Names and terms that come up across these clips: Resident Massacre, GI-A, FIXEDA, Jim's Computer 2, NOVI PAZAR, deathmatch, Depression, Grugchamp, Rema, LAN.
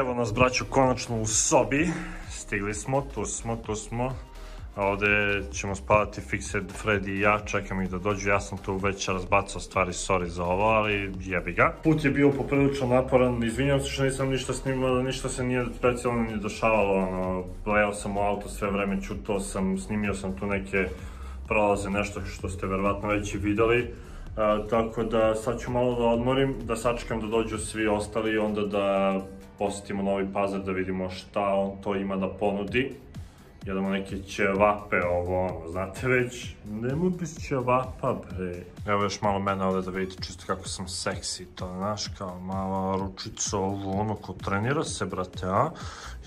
Evo nas, braću, konačno u sobi. Stigli smo, tu smo. Ovdje ćemo spavati Fixed, Fred i ja, čekam ih da dođu. Ja sam tu već razbacao stvari, sorry za ovo, ali jebi ga. Put je bio poprilično naporan, izvinjam se što nisam ništa snimao, ništa se nije specijalno ni dešavalo, ono, lejao sam u auto sve vreme, čutao sam, snimio sam tu neke prolaze, nešto što ste verovatno već i videli. Tako da sad ću malo da odmorim, da sačekam da dođu svi ostali i onda da posetimo Novi Pazar, da vidimo šta on to ima da ponudi. Jedemo neke ćevape, ovo ono, znate već, nema bez ćevapa bre. Evo još malo mene ovdje da vidite čisto kako sam seksi, to znaš, kao mala ručica, ovo ono, ko trenira se, brate, a?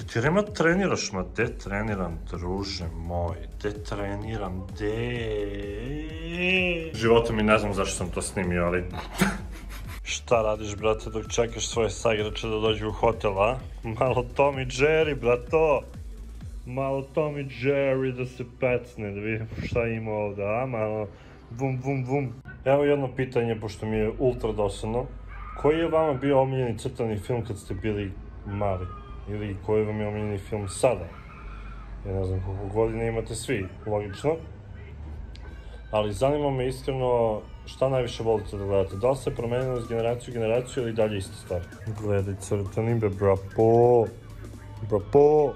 I ti rema treniraš, ma de treniram, druže moj, de treniram, de. Životom i ne znam zašto sam to snimio, ali... Šta radiš, brate, dok čekaš svoje saigrače da dođu u hotel, a? Malo Tom i Jerry, brato! Malo Tom i Jerry da se pecne, da vidimo šta ima ovdje, a? Malo vum vum vum. Evo jedno pitanje, pošto mi je ultra dosadno. Koji je vama bio omiljeni crtani film kad ste bili mali? Ili koji vam je omiljeni film sada? Ja ne znam koliko godine imate svi, logično. Ali zanima me iskreno šta najviše volite da gledate. Da li se promenilo iz generaciju u generaciju ili dalje iste stvari? Gledaj crtani be, brapo! Brapo!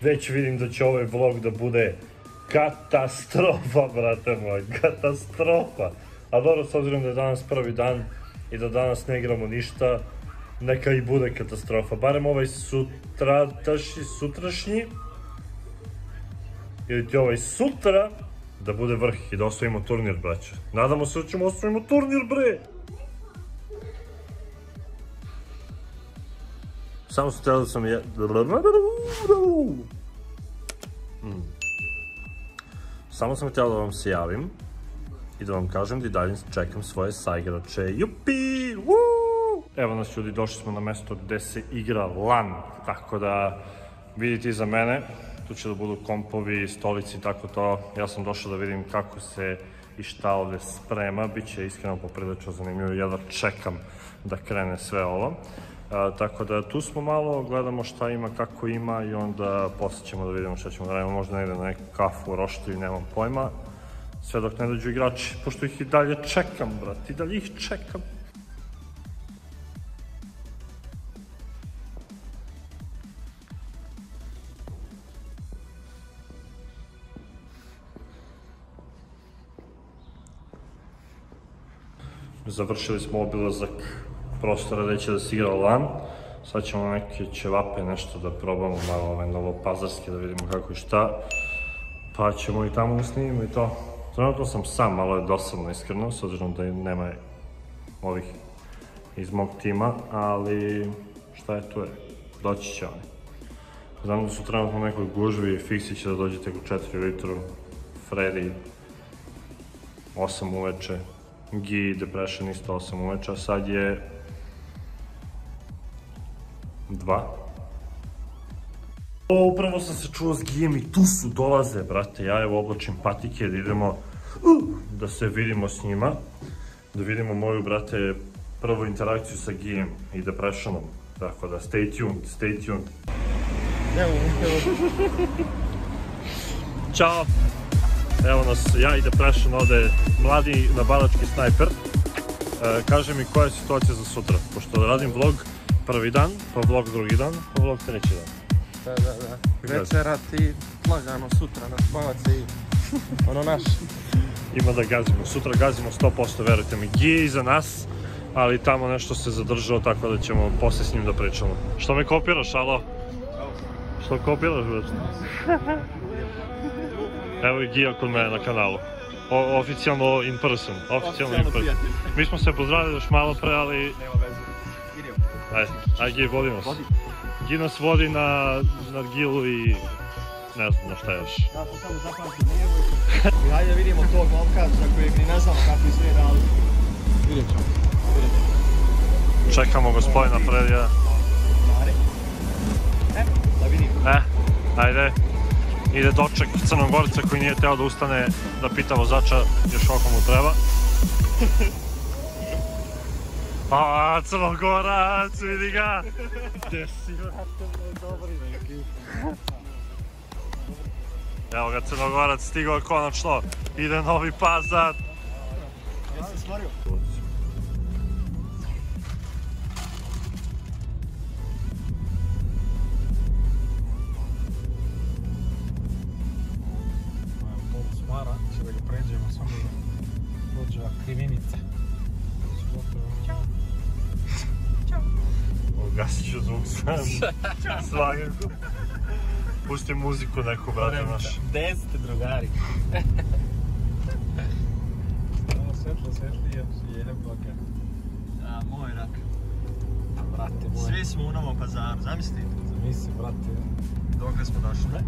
Već vidim da će ovaj vlog da bude katastrofa, brate moj, katastrofa. A dobro, s obzirom da je danas prvi dan i da danas ne igramo ništa, neka i bude katastrofa. Barem ovaj sutrašnji, ili ti ovaj sutra, da bude vrh i da osvojimo turnir, braće. Nadamo se da ćemo osvojimo turnir, bre! Samo sam htio da sam je... Samo sam htio da vam se javim i da vam kažem da i dalje čekam svoje saigrače. Jupi! Evo nas, ljudi, došli smo na mesto gde se igra LAN, tako da vidite iza mene, tu će da budu kompovi, stolici i tako to. Ja sam došao da vidim kako se i šta ovdje sprema, bit će iskreno poprilično zanimljivo, ja da čekam da krene sve ovo. Tako da tu smo malo, gledamo šta ima, kako ima i onda poslije ćemo da vidimo šta ćemo da radimo, možda negdje na neku kafu, roštilju, nemam pojma. Sve dok ne dođu igrači, pošto ih i dalje čekam, brat, i dalje ih čekam. Završili smo obilazak prostora gdje će da se igra LAN. Sad ćemo neke ćevape nešto da probamo, malo ove novopazarske, da vidimo kako i šta. Pa ćemo i tamo snimimo i to. Trenutno sam sam, malo je dosadno iskreno, s obzirom da nema ovih iz mog tima, ali šta je tu je, doći će oni. Znam da su trenutno u nekoj gužvi, Fiksi će da dođe tek u 4 ujutru, Freddy 8 uveče, GI, Depression isto 8 uveče, a sad je 2. Upravo sam se čuo s Gijem i tu su, dolaze, brate, ja evo oblačim patike da idemo da se vidimo s njima, da vidimo moju, brate, prvu interakciju sa Gijem i Depressionom, tako da stay tuned, stay tuned. Ćao, evo nas, ja i Depression ovdje, mladi nabadački snajper. Kaže mi koja je situacija za sutra, pošto radim vlog prvi dan, pa vlog drugi dan, pa vlog treći dan. Da. Večera ti lagano, sutra nas bavac i ono naš. Ima da gazimo, sutra gazimo 100%, verujte mi. Gije je iza nas, ali tamo nešto se zadržao, tako da ćemo poslije s njim da pričamo. Što me kopiraš, alo? Što kopiraš, već? Evo i Gija kod mene na kanalu. Oficijalno in person. Mi smo se pozdravili još malo pre, ali... Ajde, Gij, vodi nas. Gij nas vodi na Gilu i ne znam na šta još. Da, to samo zapamtim, nije vojko. Ajde vidimo tog momkača kojeg ni ne znamo kako izgleda, ali vidjet ćemo. Čekamo gospodina Fredija. Da vidimo. Ajde. Ide doček Crnogorca koji nije teo da ustane da pita vozača još koliko mu treba. A, Crnogorac, vidi ga! Gdje si, vrate, dobri neki. Evo ga, Crnogorac stigao konačno, ide Novi Pazar. Ja sam stvorio. Smara, će da ga pređemo, samo dođe krivinica. Gasit ću zvuk svakako. Pusti muziku neku, brate naš. Gde ste, drugari? Ovo svetlo svetlije, jebaka. A, moj rak. Brate moj. Svi smo u Novom Pazaru, zamisli? Zamisli, brate. Dokle smo došli?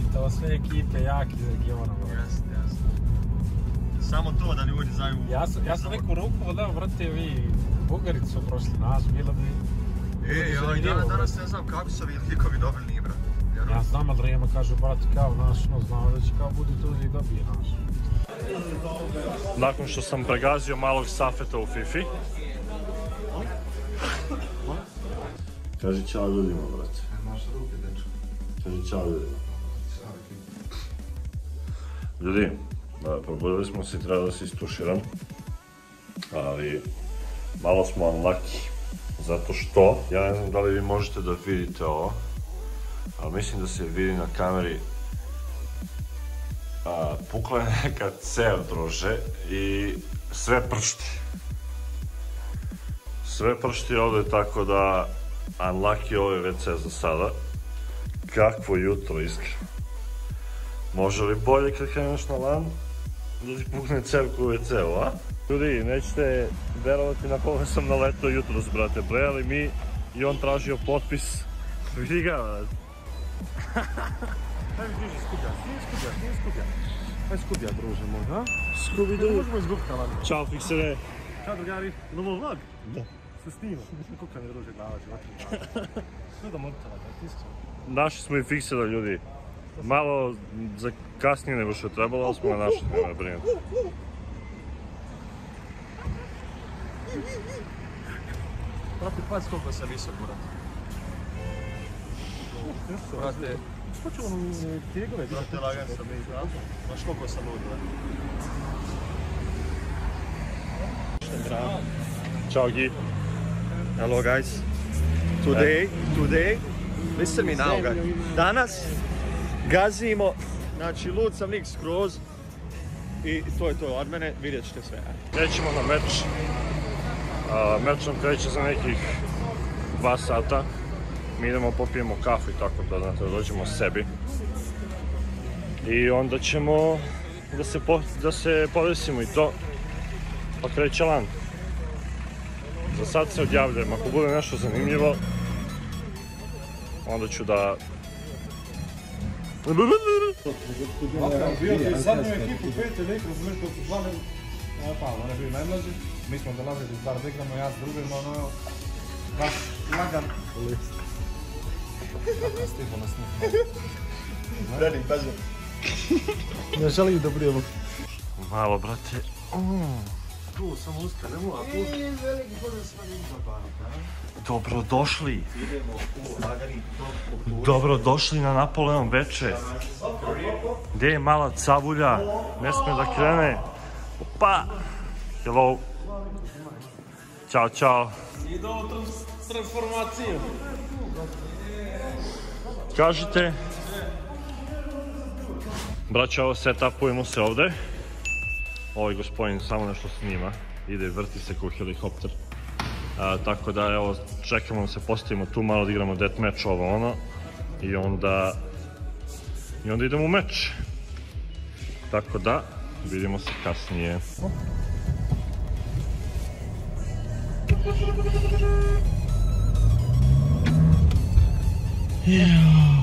I to sve ekipe, jaki iz regiona, brate. Jasno, jasno. Samo to da ljudi znaju... Ja sam neku ruku vodao, brate, vi Bugaricu su prošli nas, bilo bi... Ej, ali danas ne znam kako su ovi likovi dobili nije, brate. Ja znam, ali Rema kaže, brate, kao naš, no znam, već kao budi tu i dobije naš. Nakon što sam pregazio malog Safeta u Fifi... Kaži čao ljudima, brate. Naša ruke, dečko. Kaži čao ljudima. Ljudi, probudili smo se i treba da se istuširam. Ali, malo smo unlucky. Zato što, ja ne znam da li vi možete da vidite ovo, ali mislim da se vidi na kameri, pukla je neka cev, drože, i sve pršti. Sve pršti ovde, tako da unlucky ovo je WC za sada. Kakvo jutro, iskreno. Može li bolje kad kreneš na lan, da ti pukne cevku u WC-u, a? Ljudi, nećete verovati na koga sam naletao jutros, brate, brojali mi i on tražio potpis. Vidi ga, brate. Daj mi diži, skuplja. Daj skuplja, druže moj, a? Skubidu. Možemo izgubiti, ali. Ćao, Fixede. Ćao, drugari. Novo vlog? Da. Se snima. Kuka mi, druže, glava će vrati. Sluda mortala, da ti iskam. Naši smo i Fixeda, ljudi. Malo za kasnije nego što je trebalo, ali smo ga našli, nema brinuti. Brate, pazi koliko sam visok, brate. Brate... Što ću ono tijegove? Brate, lagan sam i izgledam. Maš koliko sam lud, brate. Ćao, Gi. Hello, guys. Today... Listen me now, guys. Danas gazimo... Znači, lud sam nik skroz. I to je to od mene, vidjet ćete sve. Krećemo na meč. Meč nam kreće za nekih 2 sata. Mi idemo, popijemo kafu i tako da, znate, dođemo sebi. I onda ćemo da se podesimo i to. Pa kreće lan. Za sad se odjavljujem, ako bude nešto zanimljivo, onda ću da... Sad mi u ekipu pete nek, razumiješ da su plane... Pa, one bili najmlađi. Mi smo dolazili iz bar da igramo, ja s drugim, ono... Vaš lagan... List. Kako stipo na snimu. Redim, tađe. Ne želim da budemo. Malo, brate. Tu, samo uska, ne moja tu. Veliki pozdrav sva njima, panika. Dobrodošli. Idemo u lagani top kulturi. Dobrodošli na Napoleon večer. Gdje je mala cavulja? Ne smije da krene. Opa! Hello. Ćao, čao. Ide ovo transformacija. Kažite. Braća, ovo setupujemo se ovde. Ovaj gospodin samo nešto snima. Ide, vrti se kao helikopter. Tako da, evo, čekamo da se postavimo tu, malo da igramo deathmatch, ovo ono. I onda... idemo u meč. Tako da, vidimo se kasnije. Yeah.